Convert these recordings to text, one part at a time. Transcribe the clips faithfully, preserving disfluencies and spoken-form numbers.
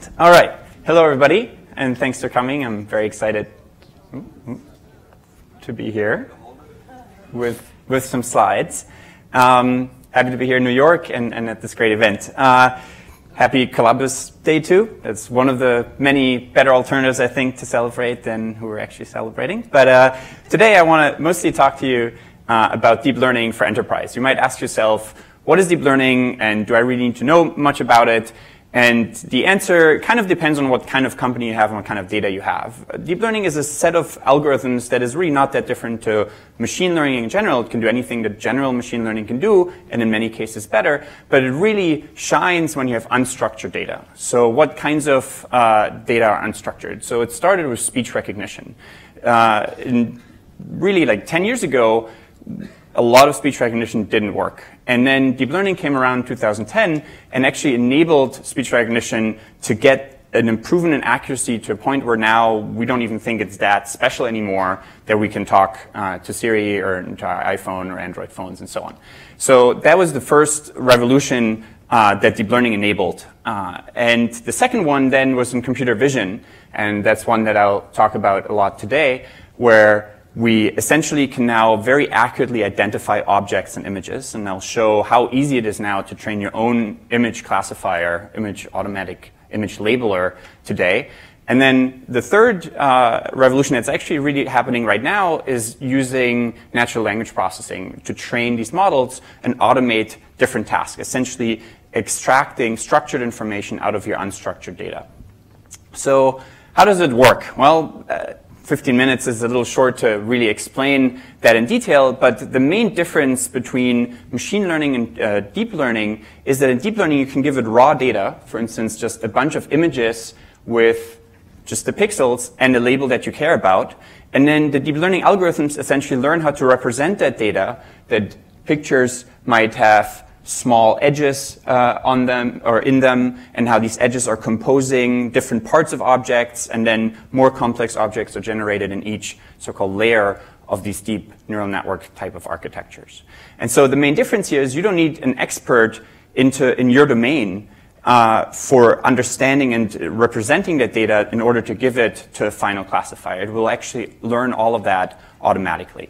Excellent. All right. Hello, everybody, and thanks for coming. I'm very excited to be here with, with some slides. Um, happy to be here in New York and, and at this great event. Uh, happy Columbus Day, too. It's one of the many better alternatives, I think, to celebrate than who we're actually celebrating. But uh, today, I want to mostly talk to you uh, about deep learning for enterprise. You might ask yourself, what is deep learning, and do I really need to know much about it? And the answer kind of depends on what kind of company you have and what kind of data you have. Deep learning is a set of algorithms that is really not that different to machine learning in general. It can do anything that general machine learning can do, and in many cases better, but it really shines when you have unstructured data. So what kinds of uh, data are unstructured? So it started with speech recognition. Uh, and really, like ten years ago, a lot of speech recognition didn't work. And then deep learning came around in two thousand ten and actually enabled speech recognition to get an improvement in accuracy to a point where now we don't even think it's that special anymore, that we can talk uh, to Siri or to our iPhone or Android phones and so on. So that was the first revolution uh, that deep learning enabled. Uh, and the second one then was in computer vision, and that's one that I'll talk about a lot today, where we essentially can now very accurately identify objects and images, and I'll show how easy it is now to train your own image classifier, image automatic image labeler today. And then the third uh, revolution that's actually really happening right now is using natural language processing to train these models and automate different tasks, essentially extracting structured information out of your unstructured data. So how does it work? Well, uh, fifteen minutes is a little short to really explain that in detail, but the main difference between machine learning and uh, deep learning is that in deep learning you can give it raw data, for instance, just a bunch of images with just the pixels and the label that you care about, and then the deep learning algorithms essentially learn how to represent that data, that pictures might have small edges uh, on them or in them, and how these edges are composing different parts of objects, and then more complex objects are generated in each so-called layer of these deep neural network type of architectures. And so the main difference here is you don't need an expert into in your domain uh, for understanding and representing that data in order to give it to a final classifier. It will actually learn all of that automatically.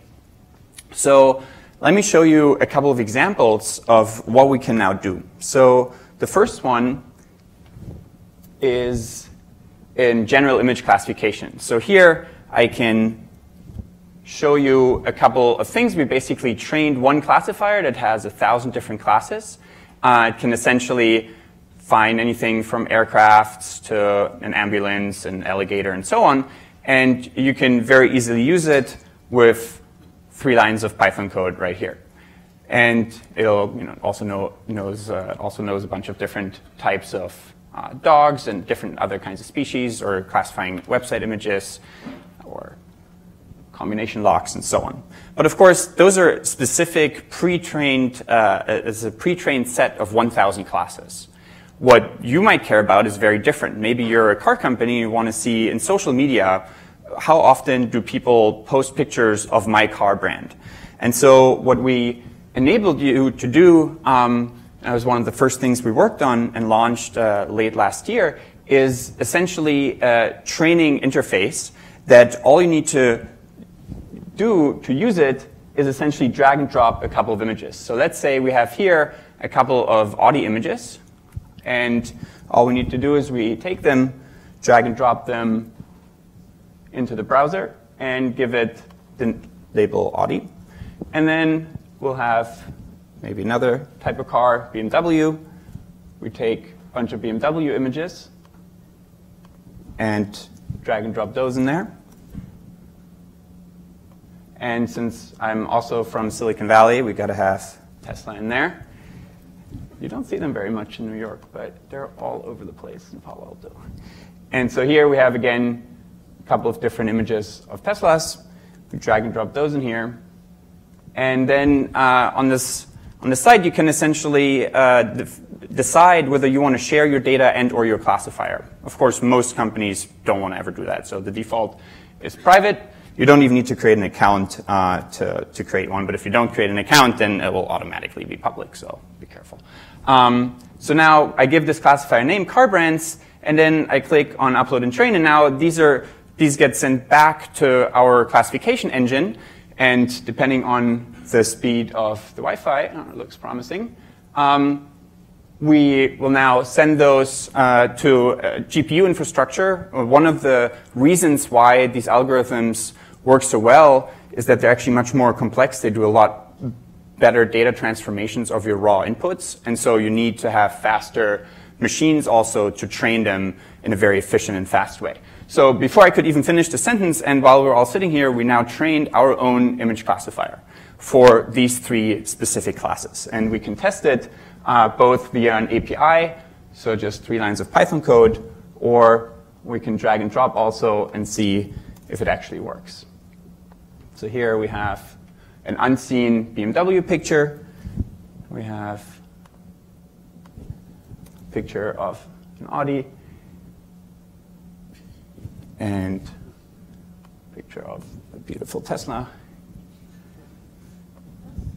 So let me show you a couple of examples of what we can now do. So the first one is in general image classification. So here I can show you a couple of things. We basically trained one classifier that has a thousand different classes. Uh, it can essentially find anything from aircrafts to an ambulance, an alligator, and so on. And you can very easily use it with three lines of Python code right here, and it'll you know, also know, knows uh, also knows a bunch of different types of uh, dogs and different other kinds of species, or classifying website images, or combination locks, and so on. But of course, those are specific pre-trained uh, as a pre-trained set of one thousand classes. What you might care about is very different. Maybe you're a car company, you want to see in social media, how often do people post pictures of my car brand? And so what we enabled you to do, um, that was one of the first things we worked on and launched uh, late last year, is essentially a training interface that all you need to do to use it is essentially drag and drop a couple of images. So let's say we have here a couple of Audi images, and all we need to do is we take them, drag and drop them into the browser, and give it the label Audi. And then we'll have maybe another type of car, B M W. We take a bunch of B M W images and drag and drop those in there. And since I'm also from Silicon Valley, we got to have Tesla in there. You don't see them very much in New York, but they're all over the place in Palo Alto. And so here we have, again, couple of different images of Teslas. We drag and drop those in here. And then uh, on this on the side, you can essentially uh, decide whether you want to share your data and or your classifier. Of course, most companies don't want to ever do that. So the default is private. You don't even need to create an account uh, to, to create one. But if you don't create an account, then it will automatically be public. So be careful. Um, so now I give this classifier name car brands. and then I click on upload and train, and now these are these get sent back to our classification engine, and depending on the speed of the Wi-Fi, oh, it looks promising, um, we will now send those uh, to uh, G P U infrastructure. One of the reasons why these algorithms work so well is that they're actually much more complex. They do a lot better data transformations of your raw inputs, and so you need to have faster machines also to train them in a very efficient and fast way. So before I could even finish the sentence, and while we're all sitting here, we now trained our own image classifier for these three specific classes, and we can test it uh, both via an A P I, so just three lines of Python code, or we can drag and drop also and see if it actually works. So here we have an unseen B M W picture, we have a picture of an Audi, and a picture of a beautiful Tesla,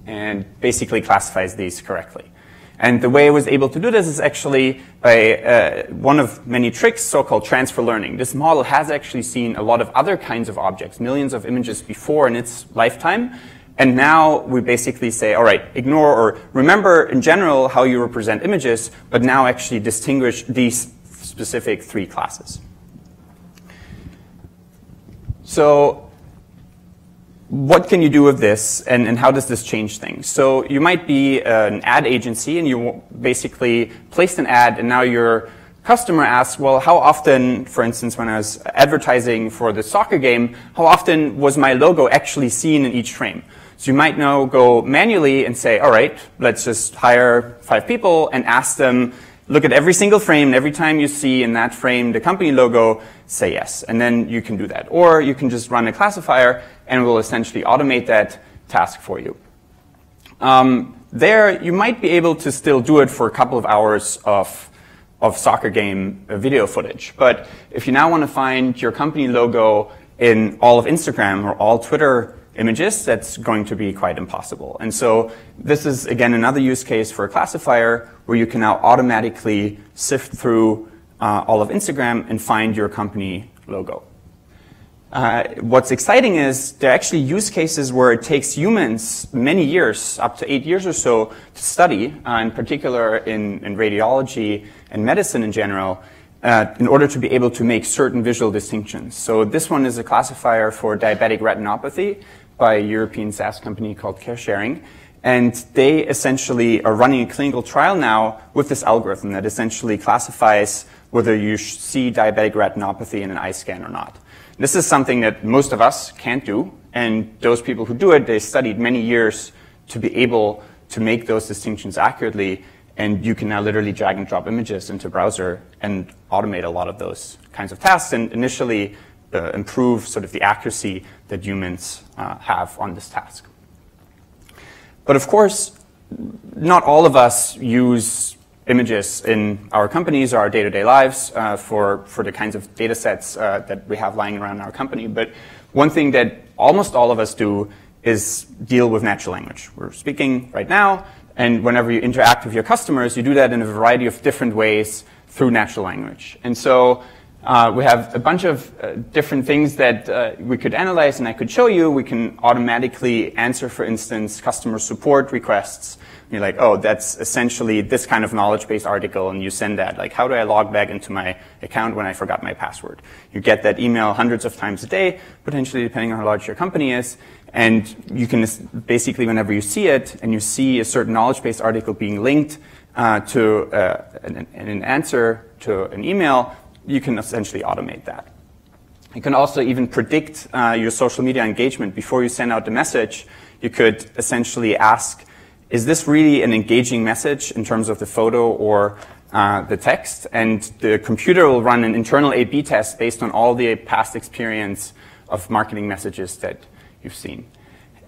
and basically classifies these correctly. And the way I was able to do this is actually by uh, one of many tricks, so-called transfer learning. This model has actually seen a lot of other kinds of objects, millions of images before in its lifetime. And now we basically say, all right, ignore or remember in general how you represent images, but now actually distinguish these specific three classes. So what can you do with this, and, and how does this change things? So you might be an ad agency, and you basically placed an ad, and now your customer asks, well, how often, for instance, when I was advertising for the soccer game, how often was my logo actually seen in each frame? So you might now go manually and say, all right, let's just hire five people and ask them, look at every single frame, every time you see in that frame the company logo, say yes, and then you can do that. Or you can just run a classifier, and we'll essentially automate that task for you. Um, there, you might be able to still do it for a couple of hours of, of soccer game video footage. But if you now want to find your company logo in all of Instagram or all Twitter images, that's going to be quite impossible. And so this is, again, another use case for a classifier where you can now automatically sift through uh, all of Instagram and find your company logo. Uh, what's exciting is there are actually use cases where it takes humans many years, up to eight years or so, to study, uh, in particular in, in radiology and medicine in general, Uh, in order to be able to make certain visual distinctions. So this one is a classifier for diabetic retinopathy by a European SaaS company called CareSharing. And they essentially are running a clinical trial now with this algorithm that essentially classifies whether you see diabetic retinopathy in an eye scan or not. This is something that most of us can't do. And those people who do it, they studied many years to be able to make those distinctions accurately. And you can now literally drag and drop images into browser and automate a lot of those kinds of tasks, and initially uh, improve sort of the accuracy that humans uh, have on this task. But of course, not all of us use images in our companies or our day-to-day lives uh, for, for the kinds of data sets uh, that we have lying around our company. But one thing that almost all of us do is deal with natural language. We're speaking right now. And whenever you interact with your customers, you do that in a variety of different ways through natural language. And so uh, we have a bunch of uh, different things that uh, we could analyze and I could show you. We can automatically answer, for instance, customer support requests. And you're like, oh, that's essentially this kind of knowledge-based article, and you send that. Like, how do I log back into my account when I forgot my password? You get that email hundreds of times a day, potentially depending on how large your company is. And you can basically, whenever you see it, and you see a certain knowledge-based article being linked uh, to uh, an, an answer to an email, you can essentially automate that. You can also even predict uh, your social media engagement. Before you send out the message, you could essentially ask, is this really an engaging message in terms of the photo or uh, the text? And the computer will run an internal A B test based on all the past experience of marketing messages that you've seen.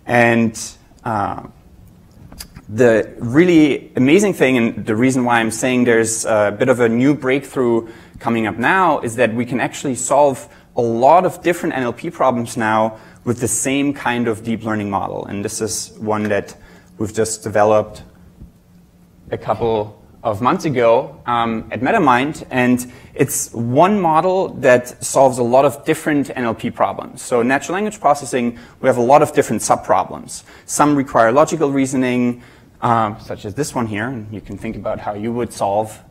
And uh, the really amazing thing, and the reason why I'm saying there's a bit of a new breakthrough coming up now, is that we can actually solve a lot of different N L P problems now with the same kind of deep learning model. And this is one that we've just developed a couple of months ago um, at MetaMind, and it's one model that solves a lot of different N L P problems. So natural language processing, we have a lot of different sub-problems. Some require logical reasoning, um, such as this one here, and you can think about how you would solve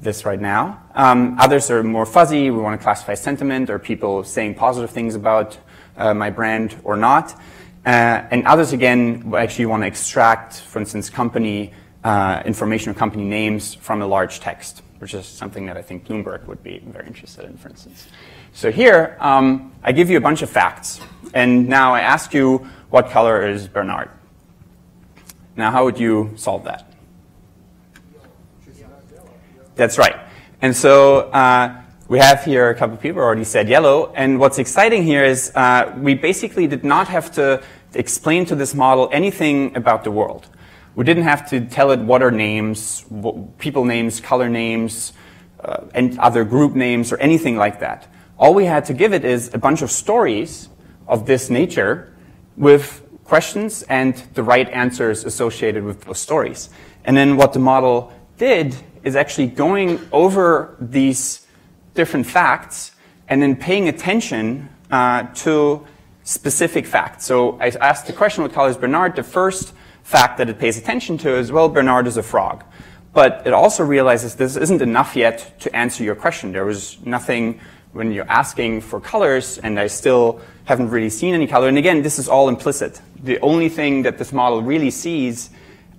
this right now. Um, others are more fuzzy. We want to classify sentiment or people saying positive things about uh, my brand or not. Uh, and others, again, actually want to extract, for instance, company uh, information or company names from a large text, which is something that I think Bloomberg would be very interested in, for instance. So here, um, I give you a bunch of facts. And now I ask you, what color is Bernard? Now, how would you solve that? That's right. And so uh, we have here a couple of people already said yellow. And what's exciting here is uh, we basically did not have to explain to this model anything about the world. We didn't have to tell it what are names, what, people names, color names, uh, and other group names or anything like that. All we had to give it is a bunch of stories of this nature with questions and the right answers associated with those stories. And then what the model did is actually going over these different facts and then paying attention uh, to specific facts. So I asked the question, what color is Bernard? The first fact that it pays attention to is, well, Bernard is a frog. But it also realizes this isn't enough yet to answer your question. There was nothing when you're asking for colors, and I still haven't really seen any color. And again, this is all implicit. The only thing that this model really sees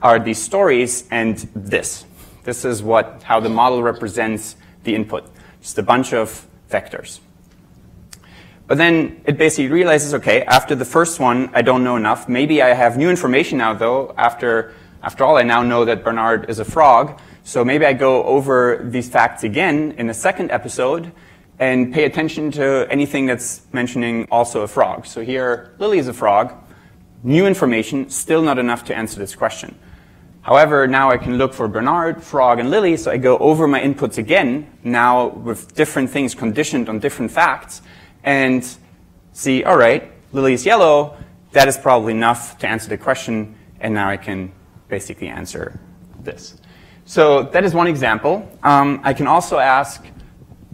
are these stories and this. This is what, how the model represents the input, just a bunch of vectors. But then it basically realizes, okay, after the first one, I don't know enough. Maybe I have new information now, though. After, after all, I now know that Bernard is a frog. So maybe I go over these facts again in the second episode and pay attention to anything that's mentioning also a frog. So here, Lily is a frog. New information, still not enough to answer this question. However, now I can look for Bernard, frog, and Lily, so I go over my inputs again, now with different things conditioned on different facts, and see, all right, Lily is yellow, that is probably enough to answer the question, and now I can basically answer this. So that is one example. Um, I can also ask,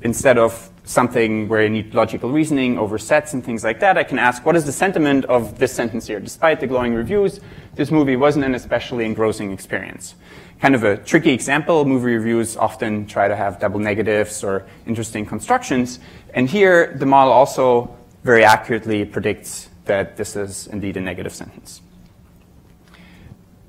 instead of something where you need logical reasoning over sets and things like that, I can ask, what is the sentiment of this sentence here? Despite the glowing reviews, this movie wasn't an especially engrossing experience. Kind of a tricky example. Movie reviews often try to have double negatives or interesting constructions. And here, the model also very accurately predicts that this is indeed a negative sentence.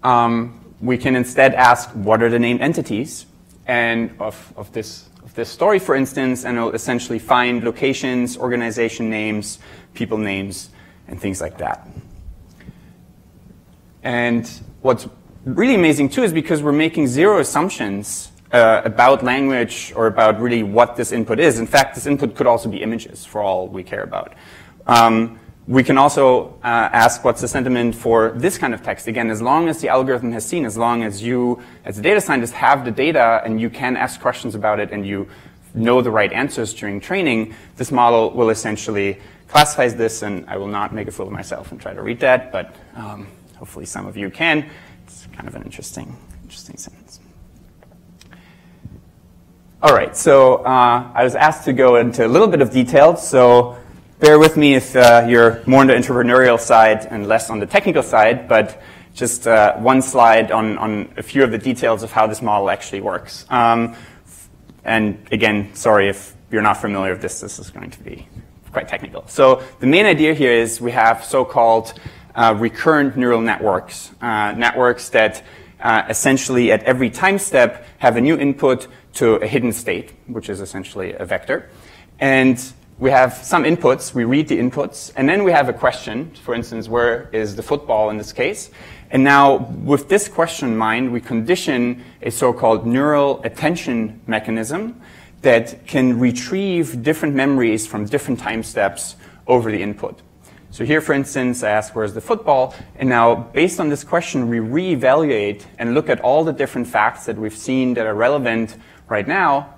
Um, we can instead ask, what are the named entities and of, of this this story, for instance, and it'll essentially find locations, organization names, people names, and things like that. And what's really amazing, too, is because we're making zero assumptions uh, about language or about really what this input is. In fact, this input could also be images, for all we care about. Um, we can also uh, ask, what's the sentiment for this kind of text? Again, as long as the algorithm has seen, as long as you, as a data scientist, have the data and you can ask questions about it and you know the right answers during training, this model will essentially classify this, and I will not make a fool of myself and try to read that, but um, hopefully some of you can. It's kind of an interesting, interesting sentence. All right, so uh, I was asked to go into a little bit of detail, so bear with me if uh, you're more on the entrepreneurial side and less on the technical side, but just uh, one slide on, on a few of the details of how this model actually works. Um, and again, sorry if you're not familiar with this, this is going to be quite technical. So the main idea here is we have so-called uh, recurrent neural networks, uh, networks that uh, essentially at every time step have a new input to a hidden state, which is essentially a vector. And we have some inputs, we read the inputs, and then we have a question, for instance, where is the football in this case? And now, with this question in mind, we condition a so-called neural attention mechanism that can retrieve different memories from different time steps over the input. So here, for instance, I ask, where's the football? And now, based on this question, we reevaluate and look at all the different facts that we've seen that are relevant right now,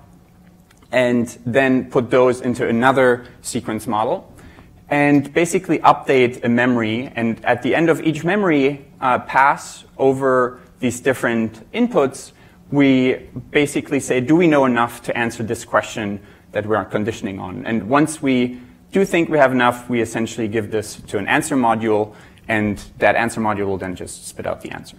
and then put those into another sequence model, and basically update a memory. And at the end of each memory uh, pass over these different inputs, we basically say, do we know enough to answer this question that we are conditioning on? And once we do think we have enough, we essentially give this to an answer module, and that answer module will then just spit out the answer.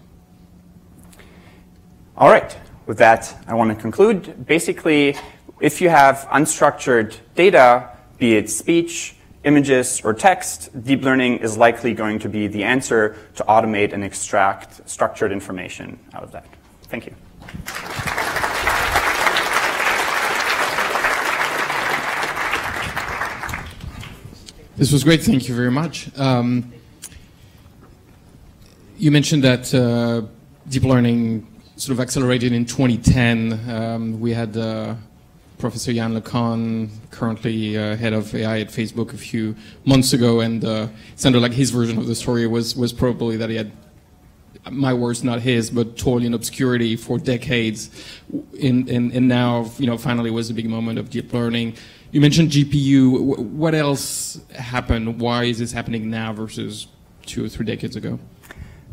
All right, with that, I want to conclude. Basically, if you have unstructured data, be it speech, images, or text, deep learning is likely going to be the answer to automate and extract structured information out of that. Thank you. This was great. Thank you very much. Um, you mentioned that uh, deep learning sort of accelerated in twenty ten. Um, we had uh, Professor Yann LeCun, currently uh, head of A I at Facebook, a few months ago, and uh, it sounded like his version of the story was was probably that he had, my words, not his, but toil in obscurity for decades, and, and, and now, you know, finally was the big moment of deep learning. You mentioned G P U. What else happened? Why is this happening now versus two or three decades ago?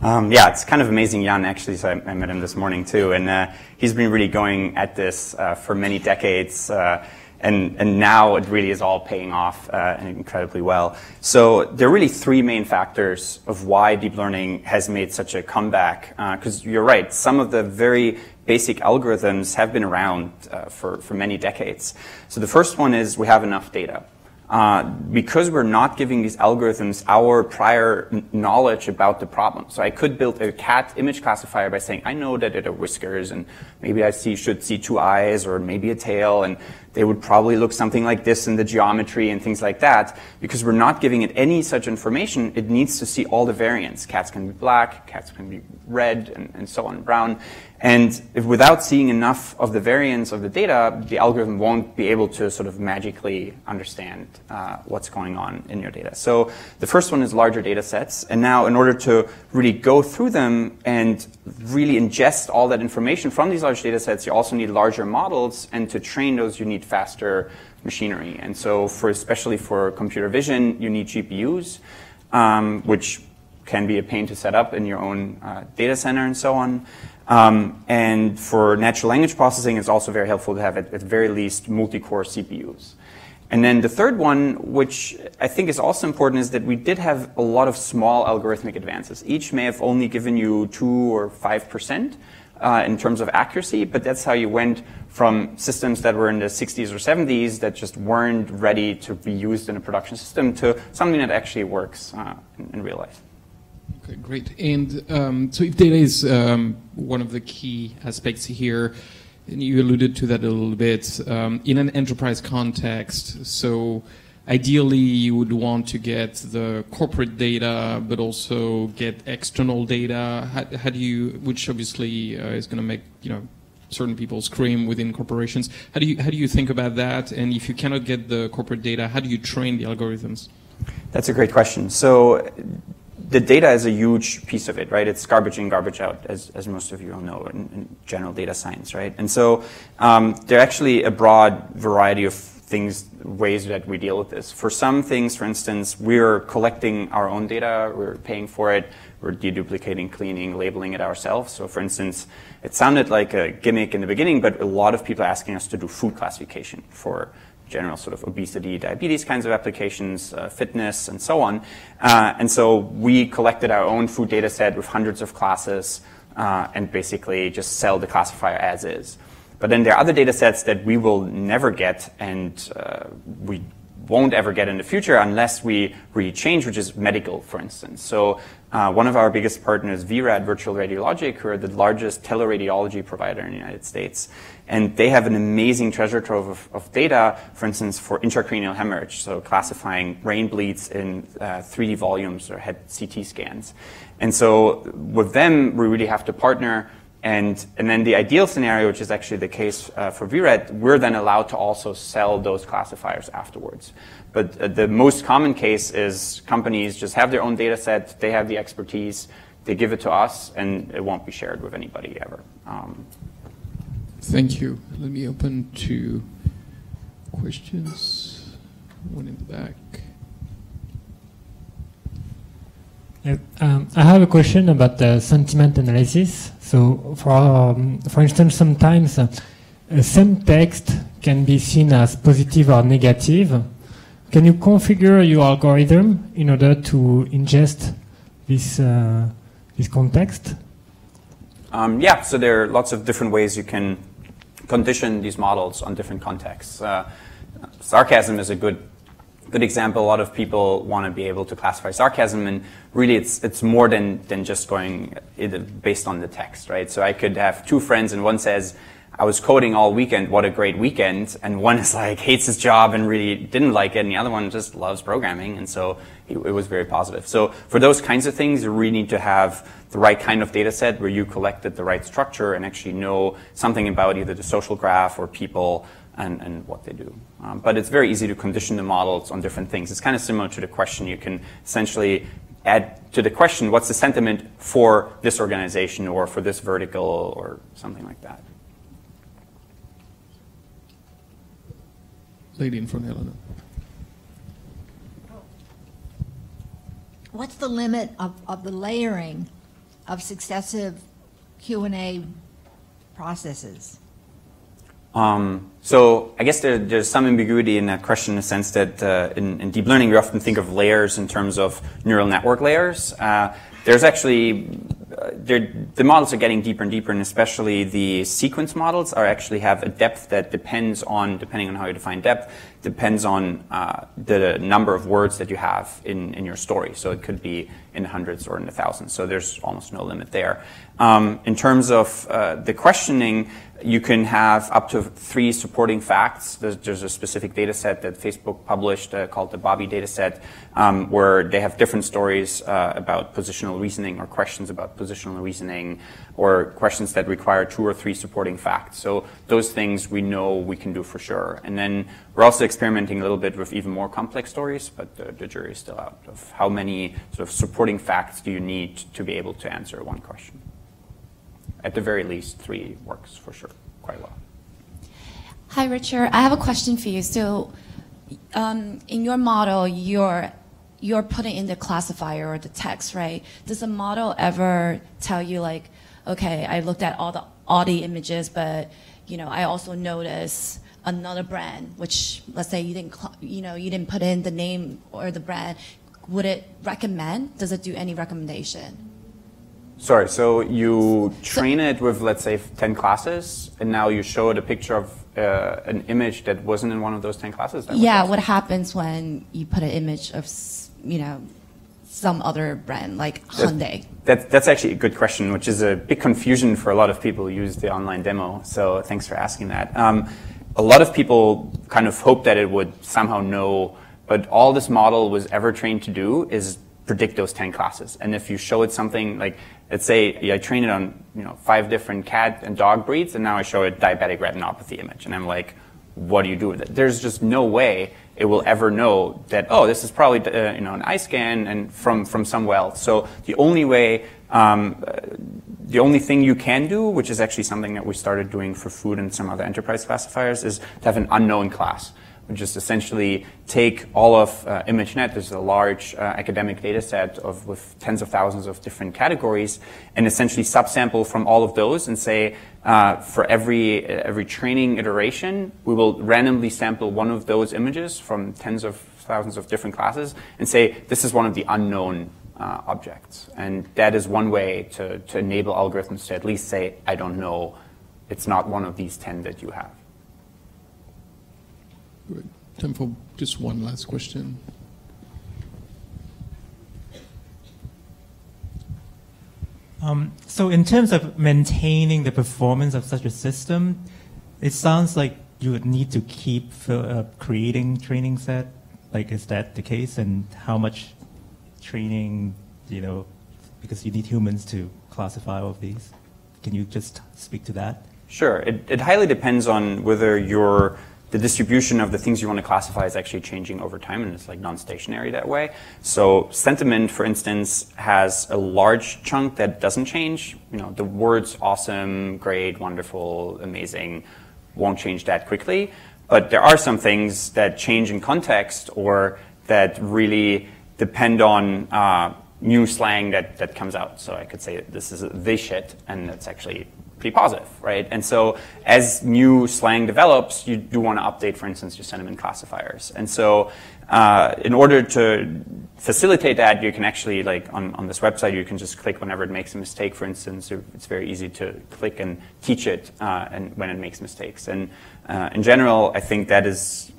Um, yeah, it's kind of amazing, Yann, actually. So I, I met him this morning, too, and uh, he's been really going at this uh, for many decades, uh, and, and now it really is all paying off uh, incredibly well. So there are really three main factors of why deep learning has made such a comeback, because uh, you're right, some of the very basic algorithms have been around uh, for, for many decades. So the first one is we have enough data. Uh, because we're not giving these algorithms our prior knowledge about the problem. So I could build a cat image classifier by saying, I know that it are whiskers, and maybe I see, should see two eyes, or maybe a tail, and they would probably look something like this in the geometry and things like that. Because we're not giving it any such information, it needs to see all the variants. Cats can be black, cats can be red, and, and so on, brown. And if without seeing enough of the variants of the data, the algorithm won't be able to sort of magically understand uh, what's going on in your data. So the first one is larger data sets. And now in order to really go through them and really ingest all that information from these large data sets, you also need larger models. And to train those, you need faster machinery. And so for especially for computer vision, you need G P Us, um, which can be a pain to set up in your own uh, data center and so on. Um, and for natural language processing, it's also very helpful to have, at, at the very least, multi-core C P Us. And then the third one, which I think is also important, is that we did have a lot of small algorithmic advances. Each may have only given you two or five percent uh, in terms of accuracy, but that's how you went from systems that were in the sixties or seventies that just weren't ready to be used in a production system to something that actually works uh, in, in real life. Okay, great. And um, so if data is um, one of the key aspects here, and you alluded to that a little bit, um, in an enterprise context, so ideally you would want to get the corporate data, but also get external data. How, how do you, which obviously uh, is going to make, you know, certain people scream within corporations. How do you, how do you think about that? And if you cannot get the corporate data, how do you train the algorithms? That's a great question. So the data is a huge piece of it, right? It's garbage in, garbage out, as, as most of you all know in, in general data science, right? And so um, there are actually a broad variety of things, ways that we deal with this. For some things, for instance, we're collecting our own data, we're paying for it, we're deduplicating, cleaning, labeling it ourselves. So for instance, it sounded like a gimmick in the beginning, but a lot of people are asking us to do food classification for general sort of obesity, diabetes kinds of applications, uh, fitness, and so on. Uh, and so we collected our own food data set with hundreds of classes uh, and basically just sell the classifier as is. But then there are other data sets that we will never get and uh, we won't ever get in the future unless we really change, which is medical, for instance. So uh, one of our biggest partners, V RAD, Virtual Radiologic, who are the largest teleradiology provider in the United States. And they have an amazing treasure trove of, of data, for instance, for intracranial hemorrhage, so classifying brain bleeds in uh, three D volumes or head C T scans. And so with them, we really have to partner. And, and then the ideal scenario, which is actually the case uh, for V RAD, we're then allowed to also sell those classifiers afterwards. But uh, the most common case is companies just have their own data set, they have the expertise, they give it to us, and it won't be shared with anybody ever. Um, Thank you. Let me open to questions. One in the back. Um, I have a question about the sentiment analysis. So, for um, for instance, sometimes uh, the same text can be seen as positive or negative. Can you configure your algorithm in order to ingest this uh, this context? Um, yeah. So there are lots of different ways you can condition these models on different contexts. Uh, sarcasm is a good. Good example. A lot of people want to be able to classify sarcasm, and really, it's it's more than than just going based on the text, right? So I could have two friends, and one says, "I was coding all weekend. What a great weekend!" And one is like hates his job and really didn't like it, and the other one just loves programming, and so it, it was very positive. So for those kinds of things, you really need to have the right kind of data set where you collected the right structure and actually know something about either the social graph or people. And, and what they do. Um, but it's very easy to condition the models on different things. It's kind of similar to the question. You can essentially add to the question, what's the sentiment for this organization or for this vertical or something like that. Lady in front, Helena. What's the limit of, of the layering of successive Q and A processes? Um, so I guess there, there's some ambiguity in that question in the sense that uh, in, in deep learning we often think of layers in terms of neural network layers. Uh, there's actually, uh, the models are getting deeper and deeper, and especially the sequence models are actually have a depth that depends on, depending on how you define depth, depends on uh, the number of words that you have in, in your story. So it could be in the hundreds or in the thousands. So there's almost no limit there. Um, in terms of uh, the questioning, you can have up to three supporting facts. There's, there's a specific data set that Facebook published uh, called the Bobby Dataset, um, where they have different stories uh, about positional reasoning or questions about positional reasoning or questions that require two or three supporting facts. So those things we know we can do for sure. And then we're also experimenting a little bit with even more complex stories, but the, the jury is still out of how many sort of supporting facts do you need to be able to answer one question. At the very least, three works for sure quite well. Hi, Richard. I have a question for you. So um, in your model, you're, you're putting in the classifier or the text, right? Does the model ever tell you, like, okay, I looked at all the, all the images, but, you know, I also noticed another brand, which, let's say you didn't, you know, you didn't put in the name or the brand. Would it recommend? Does it do any recommendation? Sorry, so you train it with, let's say, ten classes, and now you show it a picture of uh, an image that wasn't in one of those ten classes? Yeah, what happens when you put an image of, you know, some other brand, like Hyundai? That, that, that's actually a good question, which is a big confusion for a lot of people who use the online demo, so thanks for asking that. Um, a lot of people kind of hope that it would somehow know, but all this model was ever trained to do is predict those ten classes. And if you show it something like, let's say I train it on, you know, five different cat and dog breeds, and now I show it diabetic retinopathy image, and I'm like, what do you do with it? There's just no way it will ever know that, oh, this is probably uh, you know, an eye scan and from from somewhere else. So the only way, um, the only thing you can do, which is actually something that we started doing for food and some other enterprise classifiers, is to have an unknown class. Which is essentially take all of uh, ImageNet, there's a large uh, academic data set of, with tens of thousands of different categories, and essentially subsample from all of those and say, uh, for every, every training iteration, we will randomly sample one of those images from tens of thousands of different classes and say, this is one of the unknown uh, objects. And that is one way to, to enable algorithms to at least say, I don't know, it's not one of these ten that you have. Great. Time for just one last question. Um, so in terms of maintaining the performance of such a system, it sounds like you would need to keep uh, creating training set. Like, is that the case? And how much training, you know, because you need humans to classify all of these. Can you just speak to that? Sure. It, it highly depends on whether you're the distribution of the things you want to classify is actually changing over time, and it's like non-stationary that way. So sentiment, for instance, has a large chunk that doesn't change. You know, the words awesome, great, wonderful, amazing won't change that quickly. But there are some things that change in context or that really depend on uh, new slang that, that comes out. So I could say this is the shit, and that's actually pretty positive, right? And so as new slang develops, you do want to update, for instance, your sentiment classifiers. And so uh, in order to facilitate that, you can actually, like on, on this website, you can just click whenever it makes a mistake, for instance. It's very easy to click and teach it uh, and when it makes mistakes. And uh, in general, I think that is,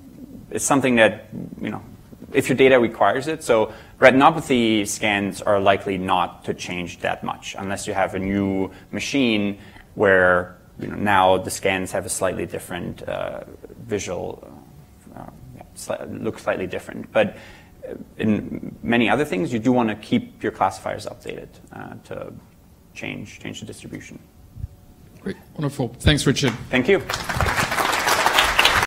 is something that, you know, if your data requires it. So retinopathy scans are likely not to change that much unless you have a new machine where, you know, now the scans have a slightly different uh, visual, uh, look slightly different. But in many other things, you do want to keep your classifiers updated uh, to change, change the distribution. Great, wonderful. Thanks, Richard. Thank you.